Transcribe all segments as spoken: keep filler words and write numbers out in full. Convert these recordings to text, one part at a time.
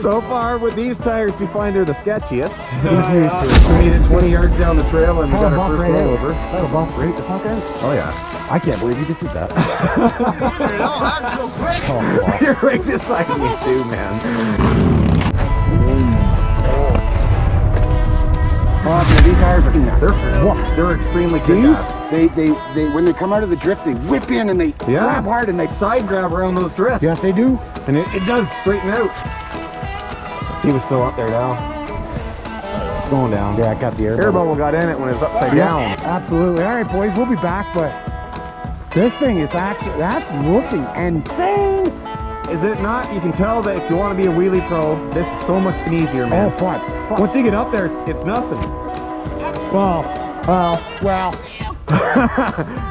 So far with these tires we find they're the sketchiest. We made it twenty yards down the trail and we got our first rollover. That'll bump right the fuck out. Oh yeah. I can't believe you just did that. I'm so quick. You're right beside me too, man. Oh, these tires are nuts. They're, they're extremely kick-ass. They, they, they, when they come out of the drift, they whip in and they yeah. grab hard and they side grab around those drifts. Yes, they do. And it, it does straighten out. See what's still up there now. It's going down. Yeah, I got the air, air bubble. bubble got in it when it was upside yeah. down. Absolutely. All right, boys, we'll be back, but this thing is actually, that's looking insane. Is it not? You can tell that if you want to be a wheelie pro, this is so much easier, man. Oh, fuck. fuck. Once you get up there, it's nothing. Well, well, well.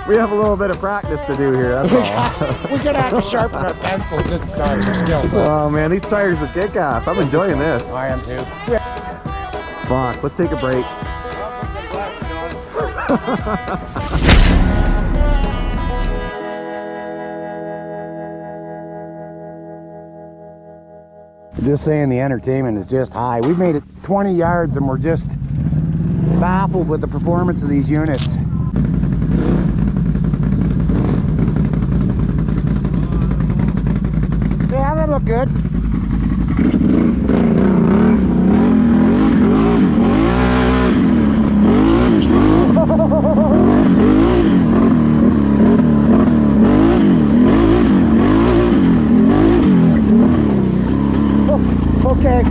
We have a little bit of practice to do here, that's all. We're gonna have to sharpen our pencils and start our skills up. Oh man, these tires are kick-ass. I'm this enjoying this. I am too. Fuck, let's take a break. Just saying, the entertainment is just high. We've made it twenty yards and we're just baffled with the performance of these units. Yeah, they look good. Okay.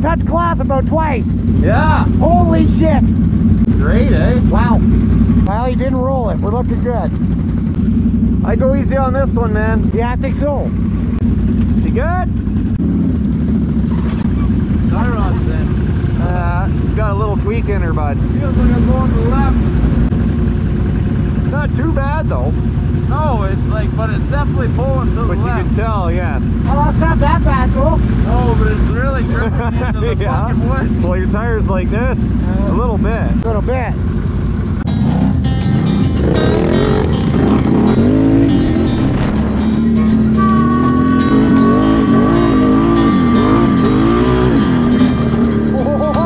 Touched cloth about twice. Yeah. Holy shit. Great, eh? Wow. Well, he didn't roll it. We're looking good. I go easy on this one, man. Yeah, I think so. Is she good? Star rods then. Uh, she's got a little tweak in her, bud. Feels like I'm going to the left. It's not too bad, though. No, it's like, but it's definitely pulling to the but left. But you can tell, yes. Well, it's not that bad, though. No, but it's really dripping into the yeah. fucking woods. Well, your tire's like this, uh, a little bit. A little bit. Oh, oh, oh.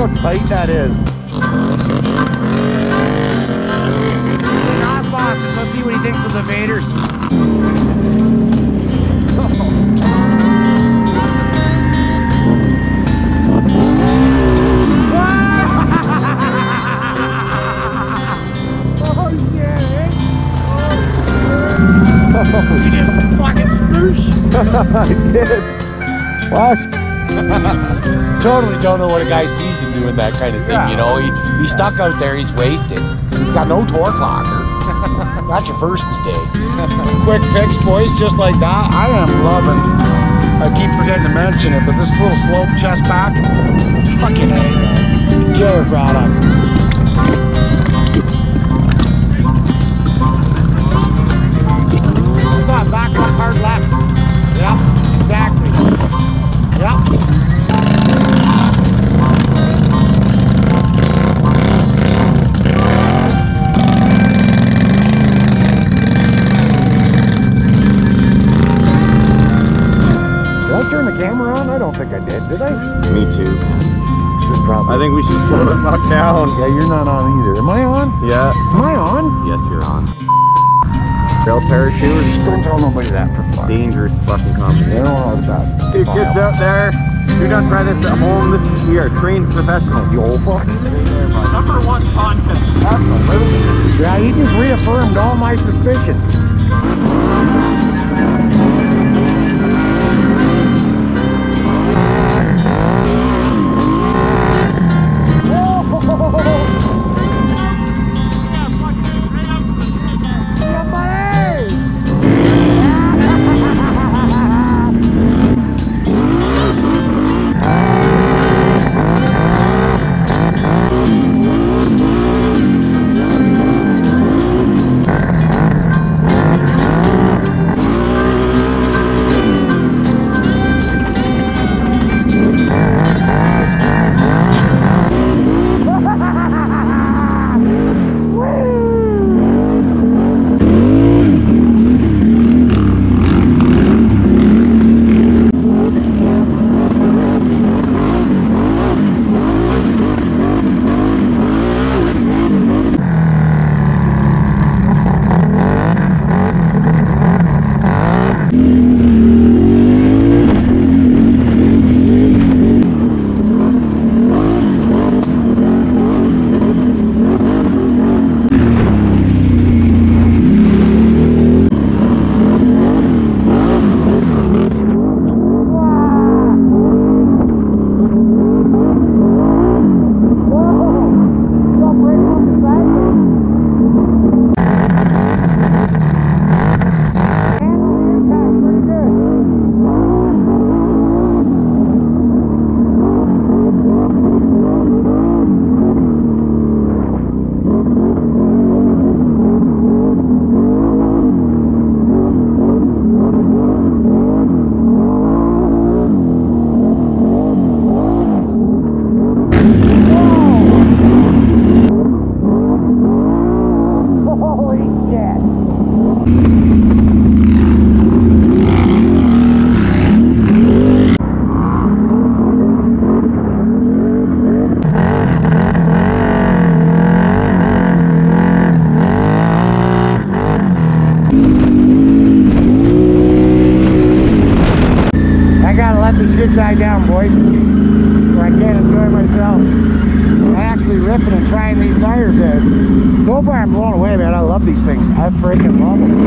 look how tight that is. Not boxes. Let's see what he thinks of the Vaders. Oh yeah! Oh, you did some fucking sploosh. I did. Watch. Totally don't know what a guy sees him doing that kind of thing, yeah. You know. He, he's stuck out there, he's wasted. He's got no torque locker. That's your first mistake. Quick picks, boys, just like that. I am loving, I keep forgetting to mention it, but this little slope chest pack, fucking A, man. Killer product. Hold on, back up, hard left. Yep, exactly. Yep. I think we should slow the fuck down. Yeah, you're not on either. Am I on? Yeah. Am I on? Yes, you're on. Trail parachute. Don't tell nobody that for fuck. Dangerous fucking combination. They don't know that. Hey, kids out there, do not try this at home. This is, we are trained professionals. You old fuck. Number one contest. Absolutely. Yeah, he just reaffirmed all my suspicions. Side down, boys, or I can't enjoy myself. I'm actually ripping and trying these tires out. So far I'm blown away, man. I love these things. I freaking love them.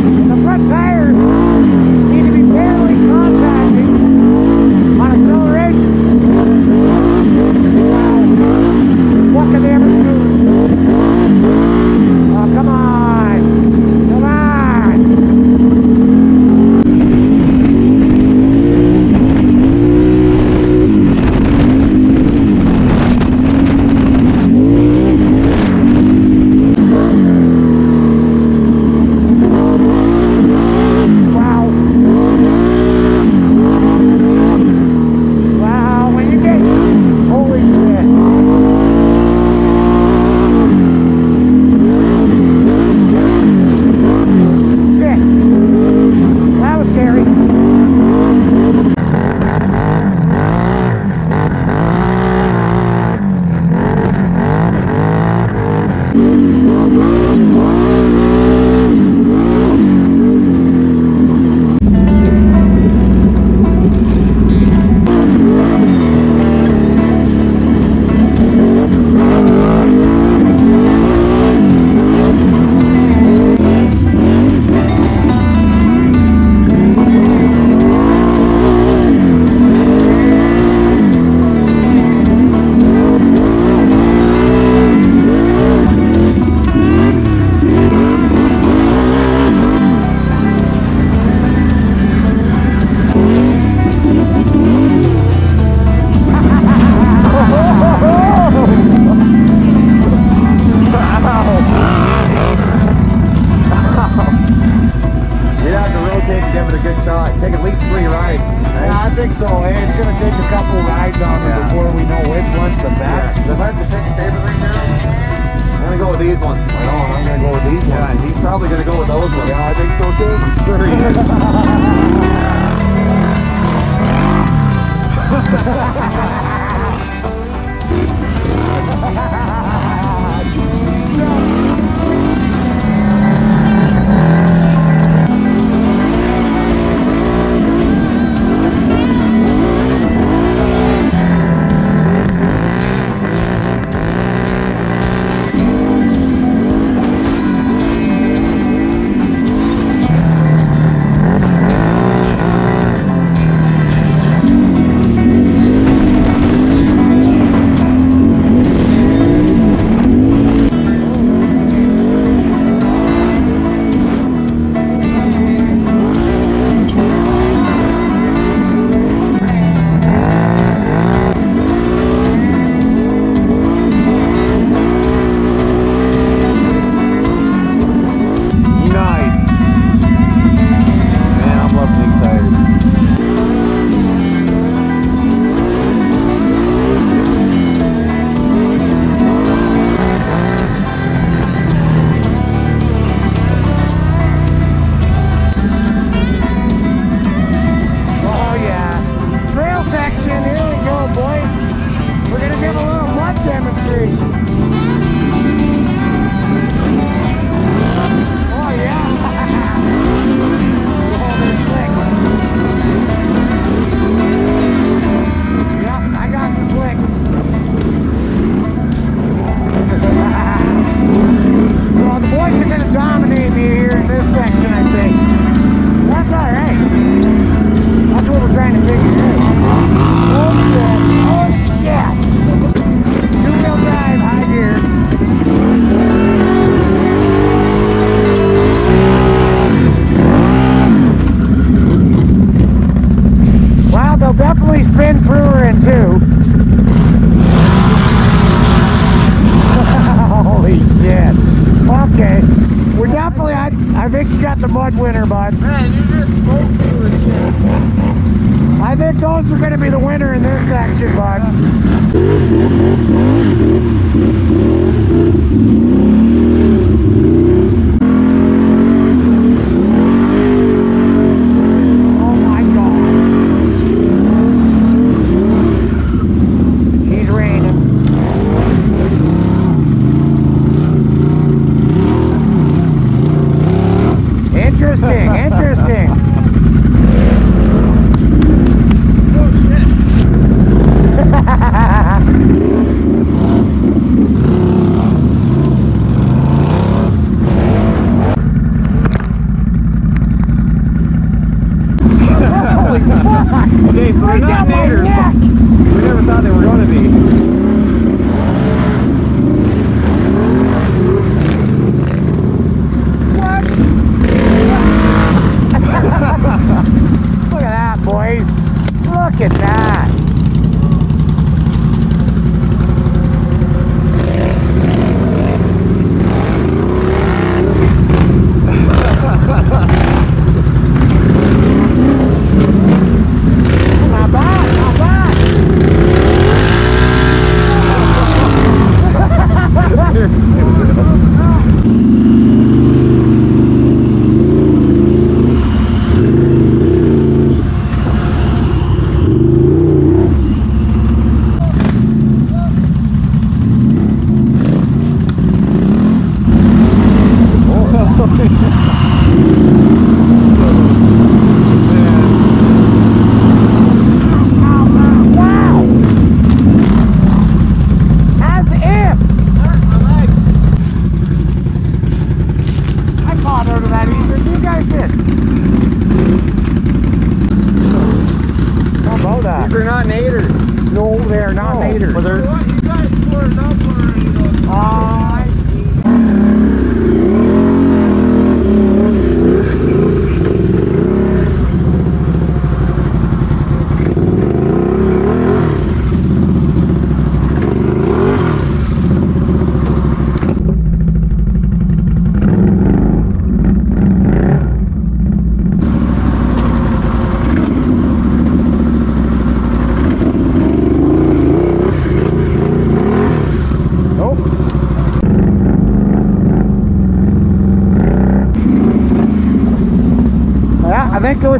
The front tires need to be barely to take a couple rides on them yeah. before we know which one's the best. Yeah. If I have to pick a favorite right now, I'm going to go with these ones. I know, I'm going to go with these yeah, ones. Yeah, he's probably going to go with those ones. Yeah, I think so too. I'm sure he is.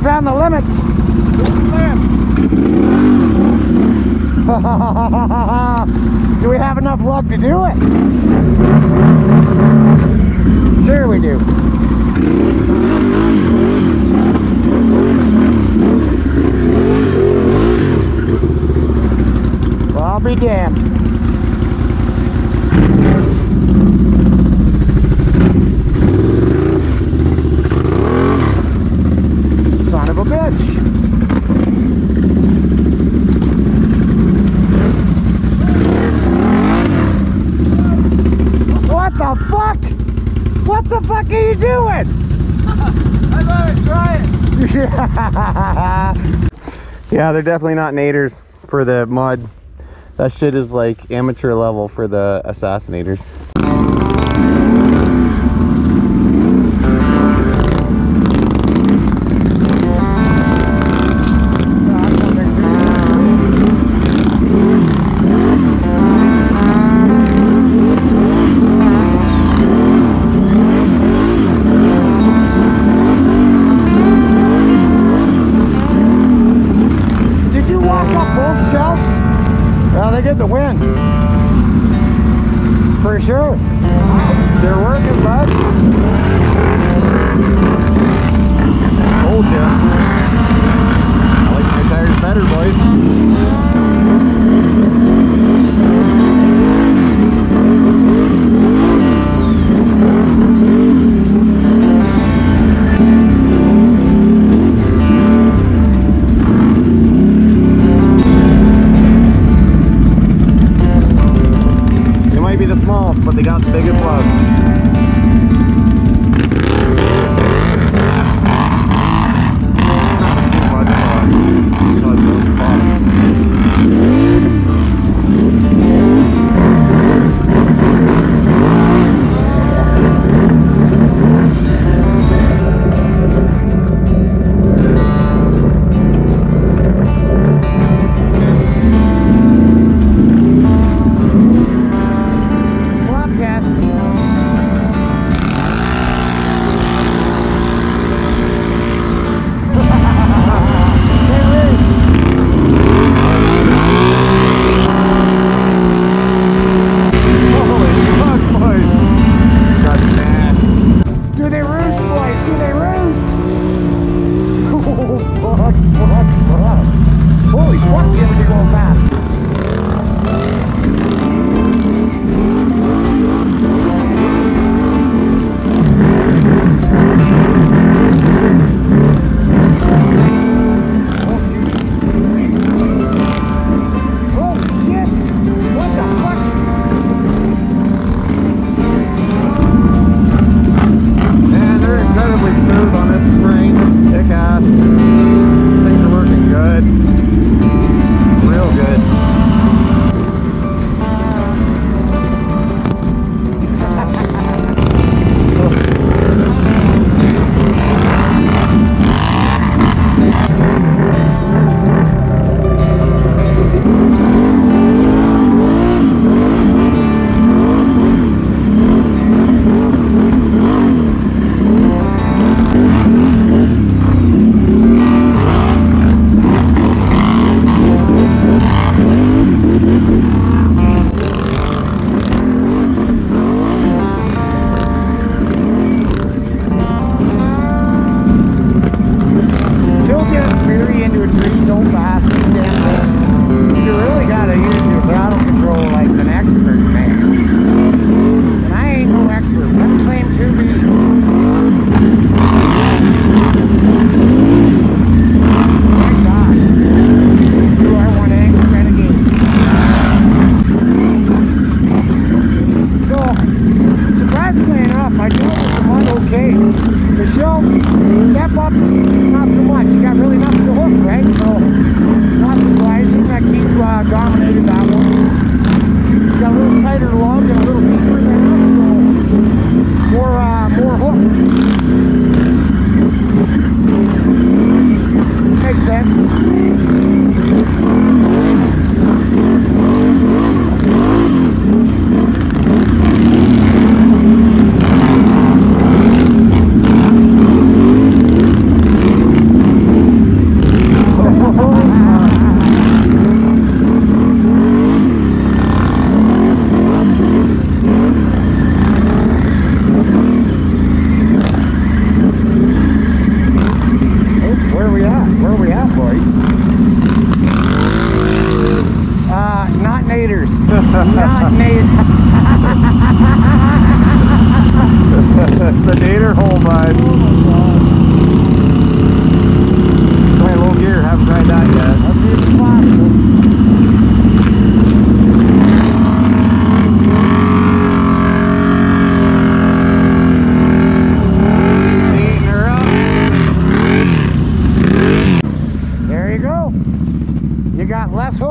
found the limits. Do we have enough luck to do it? Sure we do. Well, I'll be damned. What are you doing? I thought I was trying. Yeah. Yeah, they're definitely not naders for the mud. That shit is like amateur level for the assassinators. But they got the biggest love.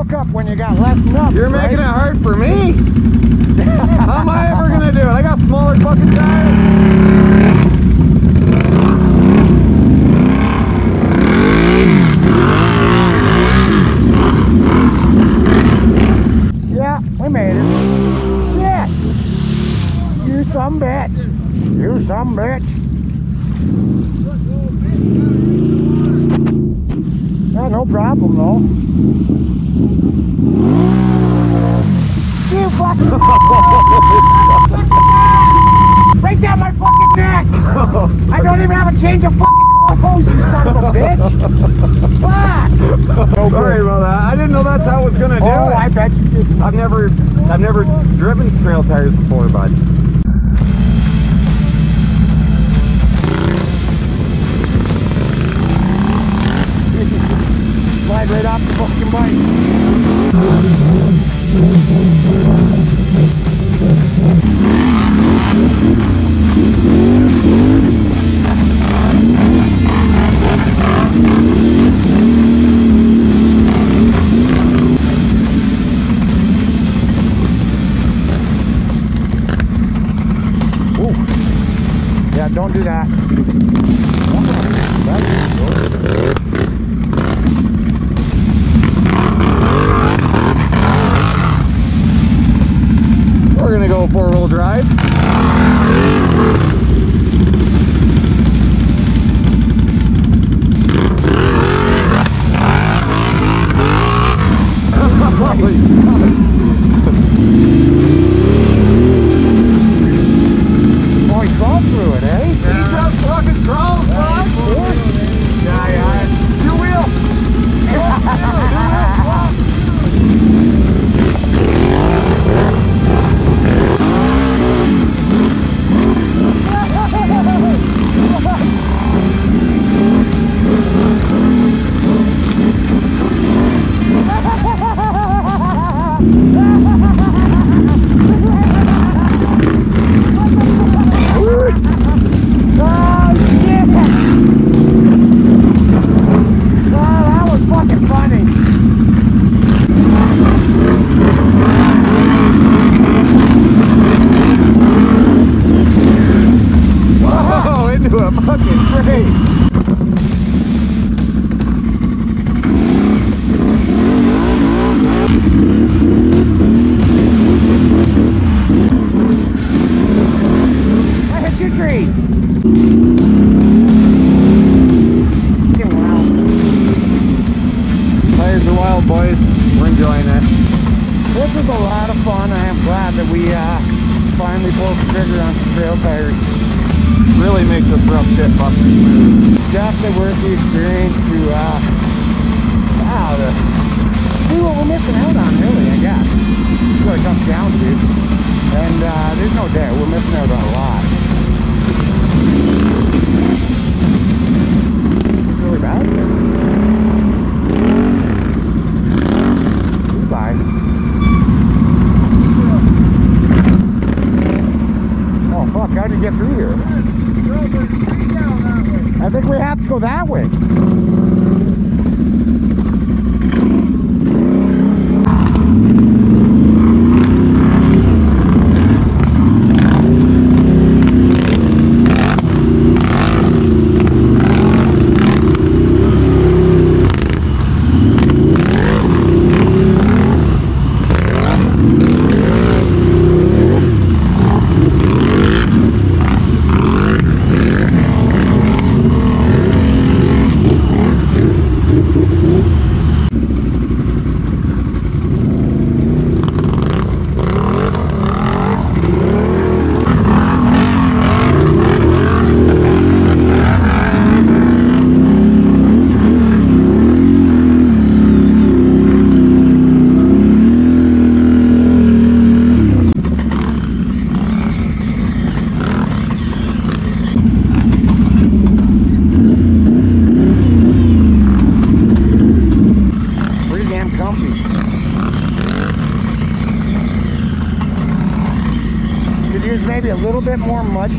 hook up when you got less nuts. You're making right? it hard for me. How am I ever gonna do it? I got smaller fucking tires. Yeah, we made it. Shit! You some bitch. You some bitch. Yeah, no problem though. You fucking. Right down my fucking neck! Oh, I don't even have a change of fucking. Oh, you son of a bitch! Fuck! No Sorry good. about that. I didn't know that's how it was gonna do. Oh, it. I bet you did. I've never, I've never driven trail tires before, bud. Slide right off the fucking bike. Don't do that. We're gonna go four-wheel drive. Oh, he crawled through it, eh?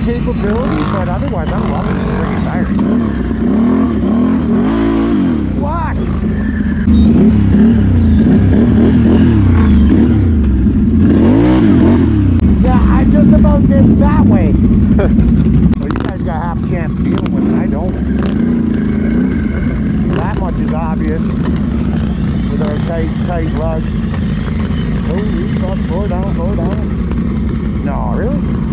Capability, but otherwise I'm loving this freaking tire. Fuck! Yeah, I just about did that way. Well, you guys got half a chance dealing with it. I don't. That much is obvious with our tight, tight lugs. Oh, you thought slow down, slow down. No, really?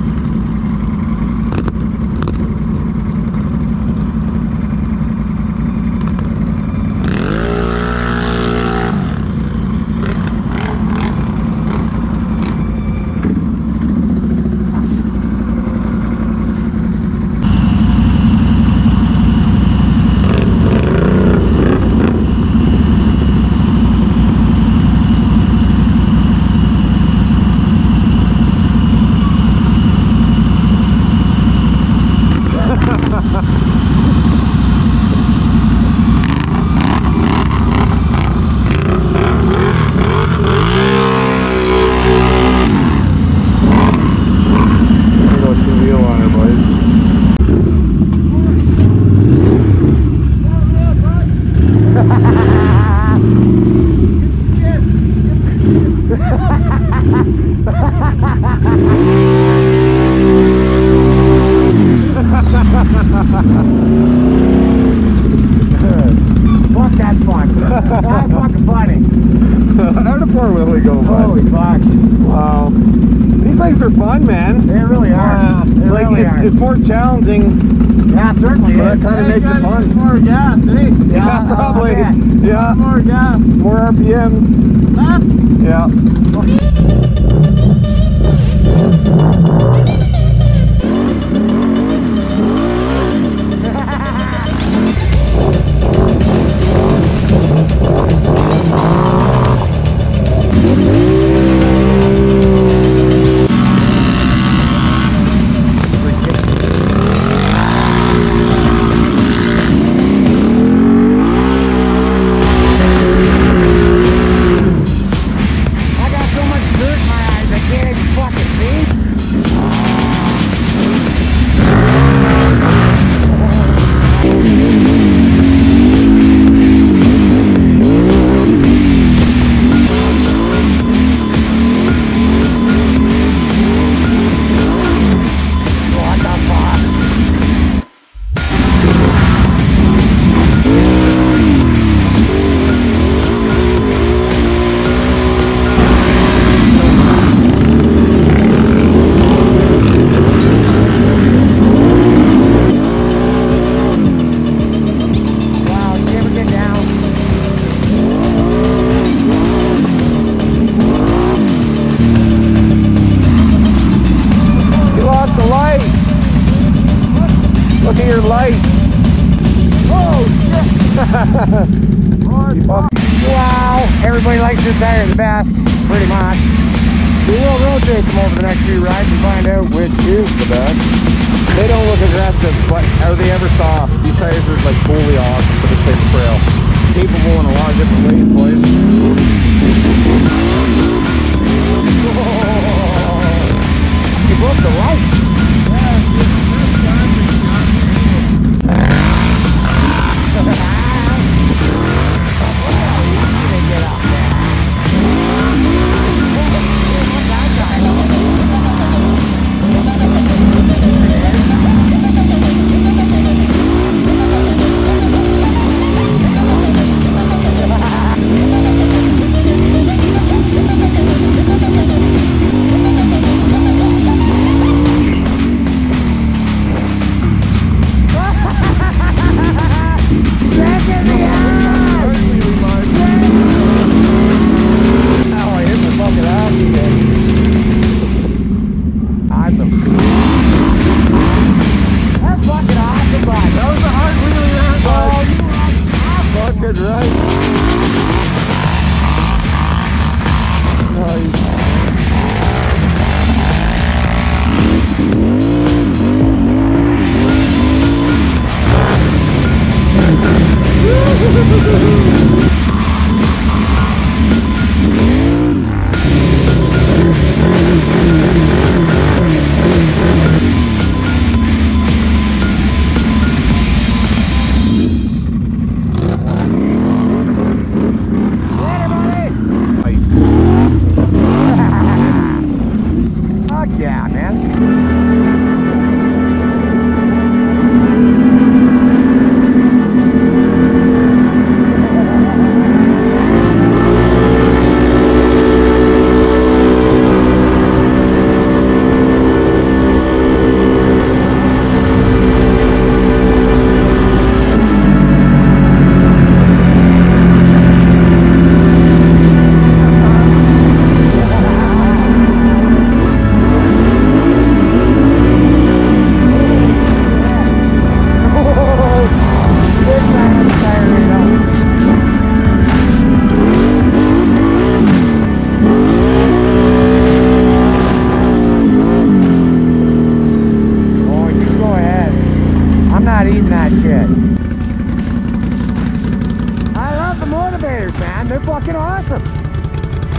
Fuck, that's fun. That's fucking funny. How'd a poor Willie go, bud? Holy fuck. Wow. These legs are fun, man. They really are. Uh, they like really it's, are. It's more challenging. Yeah, certainly but is. That kind of yeah, makes it fun. More gas, eh? Yeah, yeah probably. Uh, okay. Yeah. More gas. More R P Ms. Huh? Yeah. Okay. Everybody likes this tire the best, pretty much. We will rotate them over the next few rides and find out which is the best. They don't look aggressive, but are they ever soft? These tires are like fully awesome for this type of trail. Capable in a lot of different ways, boys. You broke the light.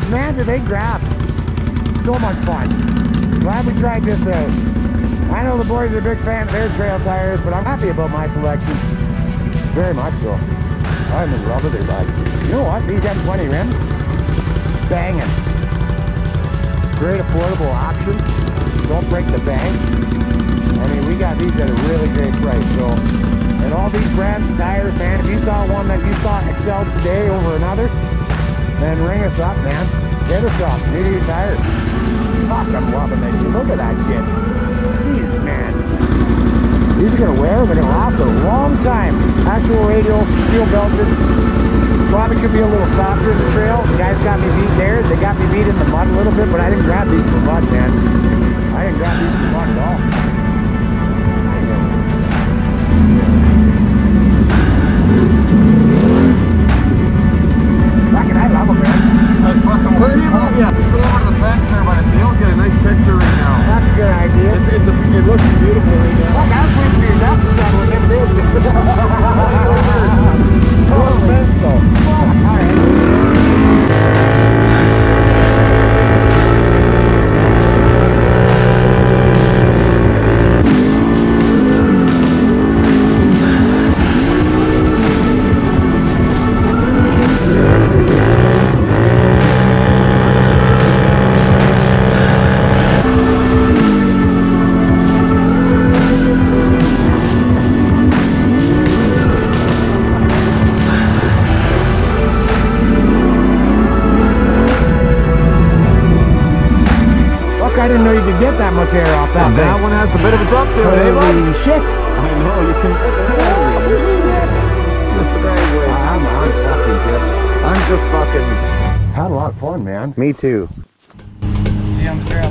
man, did they grab. So much fun. Glad we tried this out. I know the boys are a big fan of their trail tires, but I'm happy about my selection. Very much so. I'm in love with their bike. You know what? These F twenty rims, banging. Great affordable option. Don't break the bank. I mean, we got these at a really great price. So, and all these brands of tires, man, if you saw one that you thought excelled today over another, then ring us up, man. Get us up. New to your tires. Fuck, I'm loving this. Look at that shit. Jesus, man. These are going to wear, but it'll last a long time. Actual radials, steel belted. Probably could be a little softer in the trail. The guys got me beat there. They got me beat in the mud a little bit, but I didn't grab these for mud, man. I didn't grab these for mud at all. Fucking, I love them, man. That's fucking where do you want? Yeah, just go over to the fence there by the field, get a nice picture right now. That's a good idea. It's, it's a, it looks beautiful right now. Fuck, I was waiting for your dust to sound like it did. Oh, that's so. I didn't know you could get that much air off that thing. That one has a bit of a drop to it, eh, bud? Holy shit. I know, you can... Holy shit. That's the right way. I'm, I'm fucking pissed. I'm just fucking... Had a lot of fun, man. Me too. See, I'm fair.